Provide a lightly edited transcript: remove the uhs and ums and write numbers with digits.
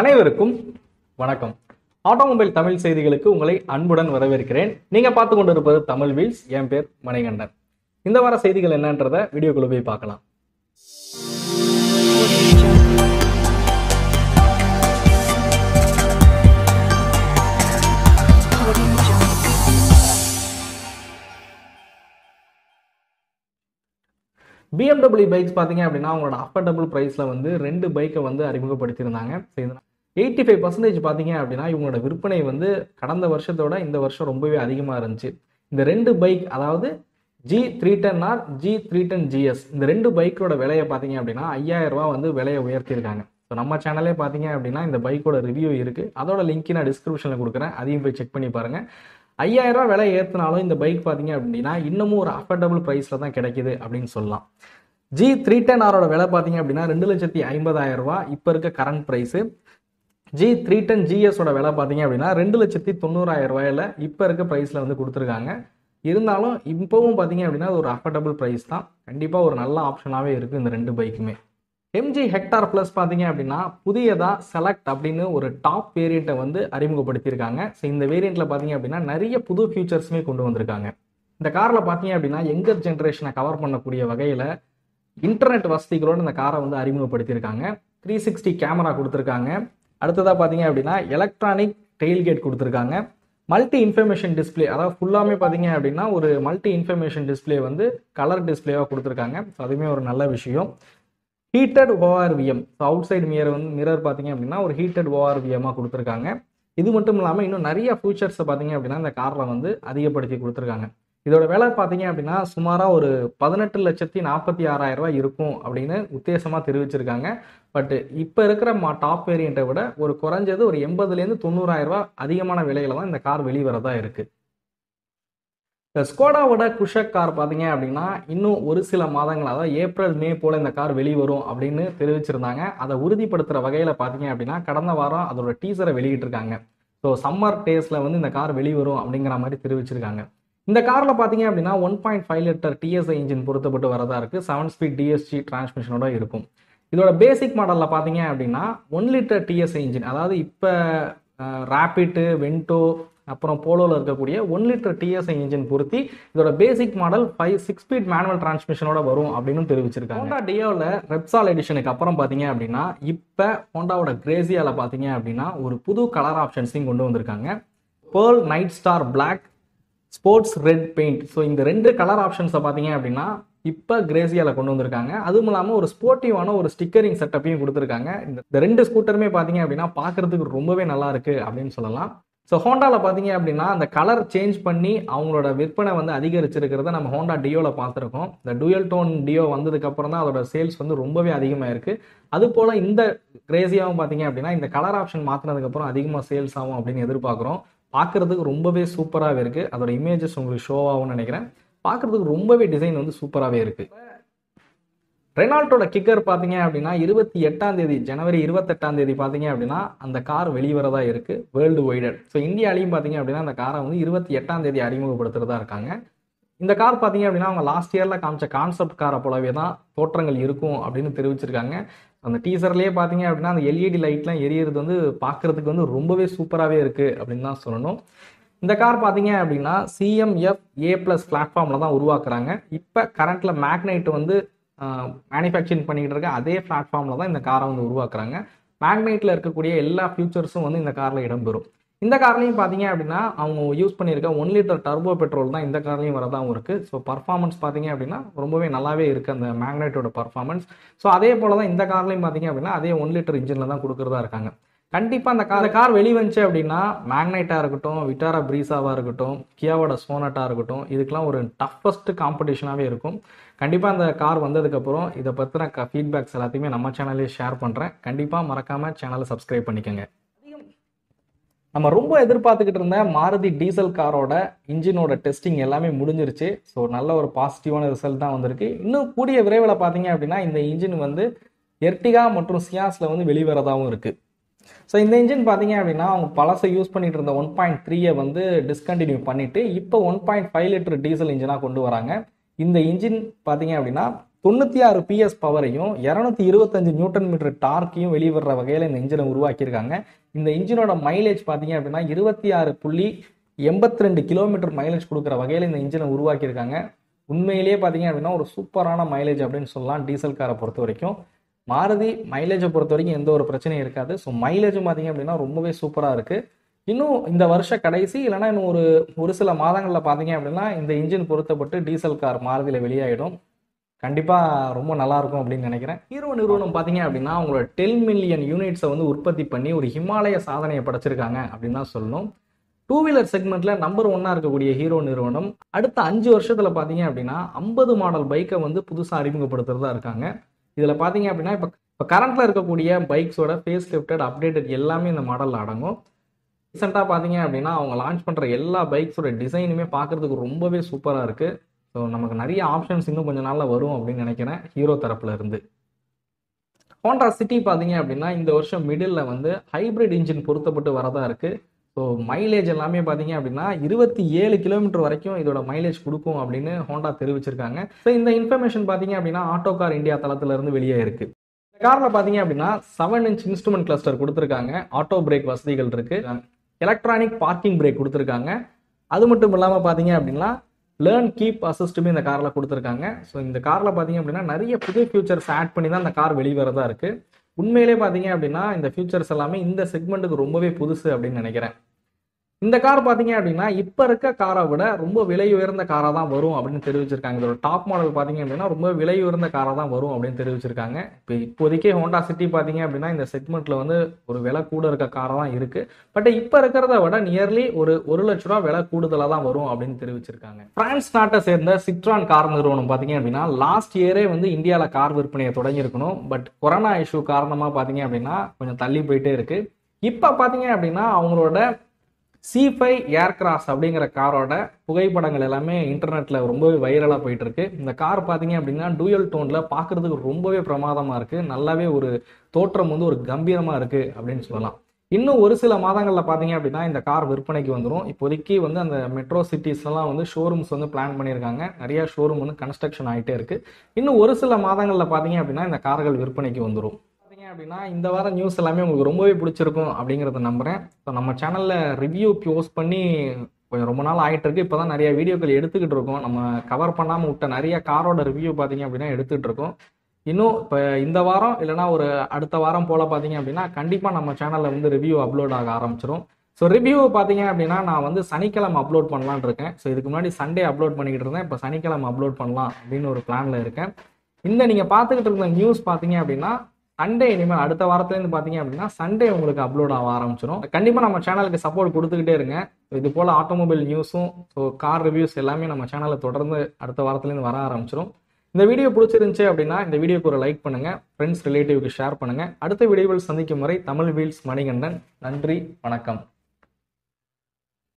அனைவருக்கும் வணக்கம். ஆட்டோமொபைல் தமிழ் செய்திகளுக்கு உங்களை அன்புடன் வரவேற்கிறேன். நீங்க பார்த்து கொண்டிருப்பது தமிழ் வீல்ஸ். என் பேர் மணிகண்டன். இந்த வார செய்திகள் என்னன்றத வீடியோக்குள்ள போய் பார்க்கலாம். BMW பைக்ஸ் பார்த்தீங்க அப்படின்னா அவங்களோட அஃபோர்டபுள் ப்ரைஸில் வந்து ரெண்டு பைக்கை வந்து அறிமுகப்படுத்தியிருந்தாங்க. 85% பார்த்தீங்க அப்படின்னா இவங்களோட விற்பனை வந்து கடந்த வருஷத்தோட இந்த வருஷம் ரொம்பவே அதிகமாக இருந்துச்சு. இந்த ரெண்டு பைக், அதாவது G310R, G310GS, இந்த ரெண்டு பைக்கோட விலையை பார்த்தீங்க அப்படின்னா 5000 ரூபா வந்து விலையை உயர்த்தியிருக்காங்க. ஸோ நம்ம சேனலே பார்த்தீங்க அப்படின்னா இந்த பைக்கோட ரிவ்யூ இருக்குது. அதோட லிங்க் நான் டிஸ்கிரிப்ஷனில் கொடுக்குறேன், அதையும் போய் செக் பண்ணி பாருங்கள். 5000 ரூபா விலை ஏற்றினாலும் இந்த பைக் பார்த்தீங்க அப்படின்னா இன்னமும் ஒரு அஃபோர்டபுள் ப்ரைஸில் தான் கிடைக்குது அப்படின்னு சொல்லலாம். G310Rஓட விலை பார்த்தீங்க அப்படின்னா 2,50,000 ரூபா இப்போ இருக்க கரண்ட் ப்ரைஸு. G310GSஓட விலை பார்த்தீங்க அப்படின்னா 2,90,000 ரூபாயில் இப்போ இருக்க ப்ரைஸில் வந்து கொடுத்துருக்காங்க. இருந்தாலும் இப்போவும் பார்த்தீங்க அப்படின்னா அது ஒரு அஃபோர்டபுள் ப்ரைஸ் தான். கண்டிப்பாக ஒரு நல்ல ஆப்ஷனாகவே இருக்குது இந்த ரெண்டு பைக்குமே. MG Hector Plus பார்த்தீங்க அப்படின்னா புதியதாக செலக்ட் அப்படின்னு ஒரு டாப் வேரியண்ட்டை வந்து அறிமுகப்படுத்தியிருக்காங்க. ஸோ இந்த வேரியண்ட்டில் பார்த்தீங்க அப்படின்னா நிறைய புது ஃபியூச்சர்ஸுமே கொண்டு வந்திருக்காங்க. இந்த காரில் பார்த்தீங்க அப்படின்னா யங்கர் ஜென்ரேஷனை கவர் பண்ணக்கூடிய வகையில் இன்டர்நெட் வசதிகளோடு இந்த காரை வந்து அறிமுகப்படுத்தியிருக்காங்க. 360 கேமரா கொடுத்துருக்காங்க. அடுத்ததாக பார்த்தீங்க அப்படின்னா எலக்ட்ரானிக் டெயில்கேட் கொடுத்துருக்காங்க. மல்டி இன்ஃபர்மேஷன் டிஸ்பிளே, அதாவது ஃபுல்லாமே பார்த்தீங்க அப்படின்னா ஒரு மல்டி இன்ஃபர்மேஷன் டிஸ்பிளே வந்து கலர் டிஸ்பிளேவாக கொடுத்துருக்காங்க. ஸோ அதுவுமே ஒரு நல்ல விஷயம். Heated ORVM, so outside mirror பார்த்தீங்க அப்படின்னா ஒரு ஹீட்டட் ஓஆர்விஎம்மாக கொடுத்துருக்காங்க. இது மட்டும் இல்லாமல் இன்னும் நிறைய ஃபியூச்சர்ஸை பார்த்தீங்க அப்படின்னா இந்த காரில் வந்து அதிகப்படுத்தி கொடுத்துருக்காங்க. இதோட விலை பார்த்தீங்க அப்படின்னா சுமாராக ஒரு 18,46,000 ரூபா இருக்கும் அப்படின்னு உத்தேசமாக தெரிவிச்சிருக்காங்க. பட் இப்போ இருக்கிற டாப் வேரியண்ட்டை விட ஒரு குறைஞ்சது ஒரு 80,000-90,000 ரூபா அதிகமான விலையில தான் இந்த கார் வெளிவரதா இருக்குது. இந்த ஸ்கோடாவோட குஷக் கார் பார்த்தீங்க அப்படின்னா இன்னும் ஒரு சில மாதங்கள், அதாவது ஏப்ரல் மே போல் இந்த கார் வெளிவரும் அப்படின்னு தெரிவிச்சிருந்தாங்க. அதை உறுதிப்படுத்துகிற வகையில் பார்த்தீங்க அப்படின்னா கடந்த வாரம் அதோட டீசரை வெளியிட்டிருக்காங்க. ஸோ சம்மர் டேஸில் வந்து இந்த கார் வெளிவரும் அப்படிங்கிற மாதிரி தெரிவிச்சிருக்காங்க. இந்த காரில் பார்த்தீங்க அப்படின்னா 1.5 லிட்டர் TSI இன்ஜின் பொருத்தப்பட்டு வரதா இருக்குது. 7 ஸ்பீட் DSG டிரான்ஸ்மிஷனோட இருக்கும். இதோட பேசிக் மாடலில் பார்த்தீங்க அப்படின்னா 1 லிட்டர் TSI இன்ஜின், அதாவது இப்போ ரேபிட்டு, வென்டோ, அப்புறம் போலோவில் இருக்கக்கூடிய 1 லிட்டர் TSI இன்ஜின் பொருத்தி இதோட பேசிக் மாடல் 6 ஸ்பீட் மேனுவல் டிரான்ஸ்மிஷனோட வரும் அப்படின்னு தெரிவிச்சிருக்காங்க. ஹோண்டா டியோவில் ரெப்சால் எடிஷனுக்கு அப்புறம் பார்த்தீங்க அப்படின்னா இப்போ ஹோண்டாவோட கிரேசியாவில் பார்த்தீங்க அப்படின்னா ஒரு புது கலர் ஆப்ஷன்ஸையும் கொண்டு வந்திருக்காங்க. Pearl, night star black, sports red paint. So இந்த ரெண்டு கலர் ஆப்ஷன்ஸை பார்த்தீங்க அப்படின்னா இப்போ கிரேசியாவில் கொண்டு வந்திருக்காங்க. அதுவும் இல்லாமல் ஒரு ஸ்போர்ட்டிவான ஒரு ஸ்டிக்கரிங் செட்டப்பையும் கொடுத்துருக்காங்க. இந்த ரெண்டு ஸ்கூட்டருமே பார்த்தீங்க அப்படின்னா பார்க்குறதுக்கு ரொம்பவே நல்லா இருக்குது அப்படின்னு சொல்லலாம். ஸோ ஹோண்டாவில் பார்த்தீங்க அப்படின்னா அந்த கலர் சேஞ்ச் பண்ணி அவங்களோட விற்பனை வந்து அதிகரிச்சிருக்கிறத நம்ம ஹோண்டா டியோவில் பார்த்துருக்கோம். இந்த டூயல் டோன் டியோ வந்ததுக்கப்புறம் தான் அதோட சேல்ஸ் வந்து ரொம்பவே அதிகமாக இருக்குது. அதுபோல் இந்த கிரேசியாகவும் பார்த்தீங்க அப்படின்னா இந்த கலர் ஆப்ஷன் மாற்றினதுக்கப்புறம் அதிகமாக சேல்ஸ் ஆகும் அப்படின்னு எதிர்பார்க்குறோம். பார்க்குறதுக்கு ரொம்பவே சூப்பராகவே இருக்குது. அதோட இமேஜஸ் உங்களுக்கு ஷோ ஆகும்னு நினைக்கிறேன். பார்க்குறதுக்கு ரொம்பவே டிசைன் வந்து சூப்பராகவே இருக்குது. ரெனால்ட்டோட கிக்கர் பார்த்தீங்க அப்படின்னா 28ஆம் தேதி, ஜனவரி 28ஆம் தேதி பார்த்தீங்க அப்படின்னா அந்த கார் வெளிவரதா இருக்குது வேர்ல்டு வைடட். ஸோ இந்தியாலையும் பார்த்தீங்க அப்படின்னா அந்த காரை வந்து 28ஆம் தேதி அறிமுகப்படுத்துகிறதா இருக்காங்க. இந்த கார் பார்த்தீங்க அப்படின்னா அவங்க லாஸ்ட் இயரில் காமிச்ச கான்செப்ட் காரை போலவே தான் தோற்றங்கள் இருக்கும் அப்படின்னு தெரிவிச்சிருக்காங்க. அந்த டீசர்லேயே பார்த்தீங்க அப்படின்னா அந்த எல்இடி லைட்லாம் எரியறது வந்து பார்க்குறதுக்கு வந்து ரொம்பவே சூப்பராகவே இருக்குது அப்படின்னு தான் சொல்லணும். இந்த கார் பார்த்தீங்க அப்படின்னா CMF A+ பிளாட்ஃபார்மில் தான் உருவாக்குறாங்க. இப்போ கரண்ட்டில் மேக்னைட் வந்து மேனுஃபேக்சரிங் பண்ணிக்கிட்டு இருக்க அதே பிளாட்ஃபார்மில் தான் இந்த காரை வந்து உருவாக்குறாங்க. மேக்னைட்டில் இருக்கக்கூடிய எல்லா ஃபியூச்சர்ஸும் வந்து இந்த காரில் இடம்பெறும். இந்த கார்லையும் பார்த்தீங்க அப்படின்னா அவங்க யூஸ் பண்ணியிருக்க 1 லிட்டர் டர்போ பெட்ரோல் தான் இந்த கார்லையும் வரதாகவும் இருக்குது. ஸோ பர்ஃபார்மன்ஸ் பார்த்தீங்க அப்படின்னா ரொம்பவே நல்லாவே இருக்குது அந்த மேக்னைட்டோட பர்ஃபார்மன்ஸ். ஸோ அதே போல் தான் இந்த கார்லையும் பார்த்தீங்க அப்படின்னா அதே 1 லிட்டர் இன்ஜினில் தான் கொடுக்குறதா இருக்காங்க. கண்டிப்பாக அந்த கார் வெளிவந்துச்சு அப்படின்னா மேக்னைட்டாக இருக்கட்டும், விட்டாரா பிரீஸாவாக இருக்கட்டும், கியாவோட சோனட்டாக இருக்கட்டும், இதுக்கெலாம் ஒரு டஃபஸ்ட்டு காம்படிஷனாகவே இருக்கும். கண்டிப்பாக அந்த கார் வந்ததுக்கப்புறம் இதை பற்றின ஃபீட்பேக்ஸ் எல்லாத்தையுமே நம்ம சேனல்லே ஷேர் பண்ணுறேன். கண்டிப்பாக மறக்காமல் சேனலை சப்ஸ்கிரைப் பண்ணிக்கோங்க. நம்ம ரொம்ப எதிர்பார்த்துக்கிட்டு இருந்த மாருதி டீசல் காரோட இன்ஜினோட டெஸ்டிங் எல்லாமே முடிஞ்சிருச்சு. ஸோ நல்ல ஒரு பாசிட்டிவான ரிசல்ட் தான் வந்திருக்கு. இன்னும் கூடிய விரைவில் பார்த்தீங்க அப்படின்னா இந்த இன்ஜின் வந்து எர்டிகா மற்றும் சியாஸில் வந்து வெளிவரதாகவும் இருக்குது. ஸோ இந்த இன்ஜின் பார்த்தீங்க அப்படின்னா அவங்க பழசை யூஸ் பண்ணிட்டு இருந்த 1.3ஐ வந்து டிஸ்கண்டினியூ பண்ணிவிட்டு இப்போ 1.5 லிட்டர் டீசல் இன்ஜினாக கொண்டு வராங்க. இந்த இன்ஜின் பார்த்தீங்க அப்படின்னா 96 PS பவரையும் 225 நியூட்டன் மீட்டர் டார்க்கையும் வெளிவர வகையில இந்த இன்ஜினை உருவாக்கியிருக்காங்க. இந்த இன்ஜினோட மைலேஜ் பாத்தீங்க அப்படின்னா 26.82 கிலோமீட்டர் மைலேஜ் கொடுக்குற வகையில இந்த இன்ஜினை உருவாக்கியிருக்காங்க. உண்மையிலேயே பாத்தீங்க அப்படின்னா ஒரு சூப்பரான மைலேஜ் அப்படின்னு சொல்லலாம். டீசல் காரை பொறுத்த வரைக்கும் மாருதி மைலேஜை பொறுத்த வரைக்கும் எந்த ஒரு பிரச்சனையும் இருக்காது. ஸோ மைலேஜும் பார்த்தீங்க அப்படின்னா ரொம்பவே சூப்பராக இருக்கு. இன்னும் இந்த வருஷ கடைசி இல்லைனா இன்னும் ஒரு சில மாதங்களில் பார்த்தீங்க அப்படின்னா இந்த இன்ஜின் பொருத்தப்பட்டு டீசல் கார் மாருதியில் வெளியாகிடும். கண்டிப்பாக ரொம்ப நல்லாயிருக்கும் அப்படின்னு நினைக்கிறேன். ஹீரோ நிறுவனம் பார்த்தீங்க அப்படின்னா அவங்களோட 10 மில்லியன் யூனிட்ஸை வந்து உற்பத்தி பண்ணி ஒரு ஹிமாலய சாதனையை படைச்சிருக்காங்க அப்படின்னு தான் சொல்லணும். டூ வீலர் செக்மெண்ட்ல நம்பர் 1 இருக்கக்கூடிய ஹீரோ நிறுவனம் அடுத்த 5 வருஷத்தில் பார்த்தீங்க அப்படின்னா 50 மாடல் பைக்கை வந்து புதுசாக அறிமுகப்படுத்துறதா இருக்காங்க. இதில் பார்த்தீங்க அப்படின்னா இப்போ கரண்ட்டில் இருக்கக்கூடிய பைக்ஸோட ஃபேஸ் லிஃப்டட் அப்டேட்டட் எல்லாமே இந்த மாடலில் அடங்கும். ரீசெண்டாக பார்த்தீங்க அப்படின்னா அவங்க லான்ச் பண்ணுற எல்லா பைக்ஸோட டிசைனுமே பார்க்குறதுக்கு ரொம்பவே சூப்பராக இருக்குது. ஸோ நமக்கு நிறைய ஆப்ஷன்ஸ் இன்னும் கொஞ்சம் நாளில் வரும் அப்படின்னு நினைக்கிறேன் ஹீரோ தரப்புல இருந்து. ஹோண்டா சிட்டி பார்த்தீங்க அப்படின்னா இந்த வருஷம் மிடில் வந்து ஹைப்ரிட் இன்ஜின் பொருத்தப்பட்டு வரதா இருக்குது. ஸோ மைலேஜ் எல்லாமே பார்த்தீங்க அப்படின்னா 27 கிலோமீட்டர் வரைக்கும் இதோட மைலேஜ் கொடுக்கும் அப்படின்னு ஹோண்டா தெரிவிச்சிருக்காங்க. ஸோ இந்த இன்ஃபர்மேஷன் பார்த்தீங்க அப்படின்னா ஆட்டோ கார் இந்தியா தளத்துல இருந்து வெளியே இருக்கு. இந்த காரில் பார்த்தீங்க அப்படின்னா 7" இன்ஸ்ட்ருமெண்ட் கிளஸ்டர் கொடுத்துருக்காங்க. ஆட்டோ பிரேக் வசதிகள் இருக்கு. எலக்ட்ரானிக் பார்க்கிங் பிரேக் கொடுத்துருக்காங்க. அது மட்டும் இல்லாமல் பார்த்தீங்க அப்படின்னா லேர்ன் கீப் அசிஸ்ட்டுமே இந்த காரில் கொடுத்துருக்காங்க. ஸோ இந்த காரில் பார்த்தீங்க அப்படின்னா நிறைய புது ஃபியூச்சர்ஸ் ஆட் பண்ணி தான் இந்த கார் வெளிவரதா இருக்குது. உண்மையிலே பார்த்தீங்க அப்படின்னா இந்த ஃபியூச்சர்ஸ் எல்லாமே இந்த செக்மெண்ட்டுக்கு ரொம்பவே புதுசு அப்படின்னு நினைக்கிறேன். இந்த கார் பார்த்தீங்க அப்படின்னா இப்போ இருக்க காரை விட ரொம்ப விலை உயர்ந்த காராக தான் வரும் அப்படின்னு தெரிவிச்சிருக்காங்க. இதோட டாப் மாடல் பார்த்தீங்க அப்படின்னா ரொம்ப விலை உயர்ந்த காராக தான் வரும் அப்படின்னு தெரிவிச்சிருக்காங்க. இப்போ இப்போதைக்கே ஹோண்டா சிட்டி பார்த்தீங்க அப்படின்னா இந்த செக்மெண்ட்டில் வந்து ஒரு விலை கூட இருக்க காராக தான் இருக்குது. பட் இப்போ இருக்கிறத விட நியர்லி ஒரு 1 லட்ச ரூபா விலை கூடுதலாக தான் வரும் அப்படின்னு தெரிவிச்சிருக்காங்க. பிரான்ஸ் நாட்டை சேர்ந்த சிட்ரான் கார் நிறுவனம் பார்த்தீங்க அப்படின்னா லாஸ்ட் இயரே வந்து இந்தியாவில் கார் விற்பனையை தொடங்கியிருக்கணும். பட் கொரோனா இஷ்யூ காரணமாக பார்த்தீங்க அப்படின்னா கொஞ்சம் தள்ளி போயிட்டே இருக்குது. இப்போ பார்த்தீங்க அப்படின்னா அவங்களோட C5 ஏர்கிராஸ் அப்படிங்கிற காரோட புகைப்படங்கள் எல்லாமே இன்டர்நெட்டில் ரொம்பவே வைரலாக போயிட்டு இருக்கு. இந்த கார் பார்த்தீங்க அப்படின்னா டூயல் டோனில் பார்க்குறதுக்கு ரொம்பவே பிரமாதமாக இருக்குது. நல்லாவே ஒரு தோற்றம் வந்து ஒரு கம்பீரமாக இருக்குது அப்படின்னு சொல்லலாம். இன்னும் ஒரு சில மாதங்களில் பார்த்தீங்க அப்படின்னா இந்த கார் விற்பனைக்கு வந்துடும். இப்போதைக்கு வந்து அந்த மெட்ரோ சிட்டிஸ்லாம் வந்து ஷோரூம்ஸ் வந்து பிளான் பண்ணியிருக்காங்க. நிறையா ஷோரூம் வந்து கன்ஸ்ட்ரக்ஷன் ஆகிட்டே இருக்குது. இன்னும் ஒரு சில மாதங்களில் பார்த்தீங்க அப்படின்னா இந்த கார்கள் விற்பனைக்கு வந்துடும். அப்படின்னா இந்த வாரம் நியூஸ் எல்லாமே உங்களுக்கு ரொம்பவே பிடிச்சிருக்கும் அப்படிங்கிறத நம்புறேன். ஸோ நம்ம சேனல்ல ரிவ்யூ போஸ்ட் பண்ணி கொஞ்சம் ரொம்ப நாள் ஆகிட்டு இருக்கு. இப்போ தான் நிறைய வீடியோக்கள் எடுத்துக்கிட்டு இருக்கோம். நம்ம கவர் பண்ணாமல் விட்ட நிறைய காரோட ரிவ்யூ பார்த்தீங்க அப்படின்னா எடுத்துகிட்டு இருக்கோம். இன்னும் இப்போ இந்த வாரம் இல்லைனா ஒரு அடுத்த வாரம் போல பார்த்தீங்க அப்படின்னா கண்டிப்பாக நம்ம சேனலில் வந்து ரிவ்யூ அப்லோட் ஆக ஆரம்பிச்சிடும். ஸோ ரிவ்யூ பார்த்தீங்க அப்படின்னா நான் வந்து சனிக்கிழமை அப்லோட் பண்ணலான் இருக்கேன். ஸோ இதுக்கு முன்னாடி சண்டே அப்லோட் பண்ணிக்கிட்டு இருந்தேன். இப்போ சனிக்கிழமை அப்லோட் பண்ணலாம் அப்படின்னு ஒரு பிளானில் இருக்கேன். இந்த நீங்கள் பார்த்துக்கிட்டு இருந்த நியூஸ் பார்த்தீங்க அப்படின்னா சண்டே இனிமேல் அடுத்த வாரத்துலேருந்து பார்த்தீங்க அப்படின்னா சண்டே உங்களுக்கு அப்லோட் ஆக ஆரம்பிச்சிடும். கண்டிப்பாக நம்ம சேனலுக்கு சப்போர்ட் கொடுத்துக்கிட்டே இருங்க. இது போல் ஆட்டோமொபைல் நியூஸும் ஸோ கார் ரிவ்யூஸ் எல்லாமே நம்ம சேனலில் தொடர்ந்து அடுத்த வாரத்துலேருந்து வர ஆரம்பிச்சிடும். இந்த வீடியோ பிடிச்சிருந்துச்சு அப்படின்னா இந்த வீடியோக்கு ஒரு லைக் பண்ணுங்கள். ஃப்ரெண்ட்ஸ் ரிலேட்டிவ்க்கு ஷேர் பண்ணுங்கள். அடுத்த வீடியோவில் சந்திக்கும் வரை தமிழ் வீல்ஸ் மணிகண்டன். நன்றி, வணக்கம்.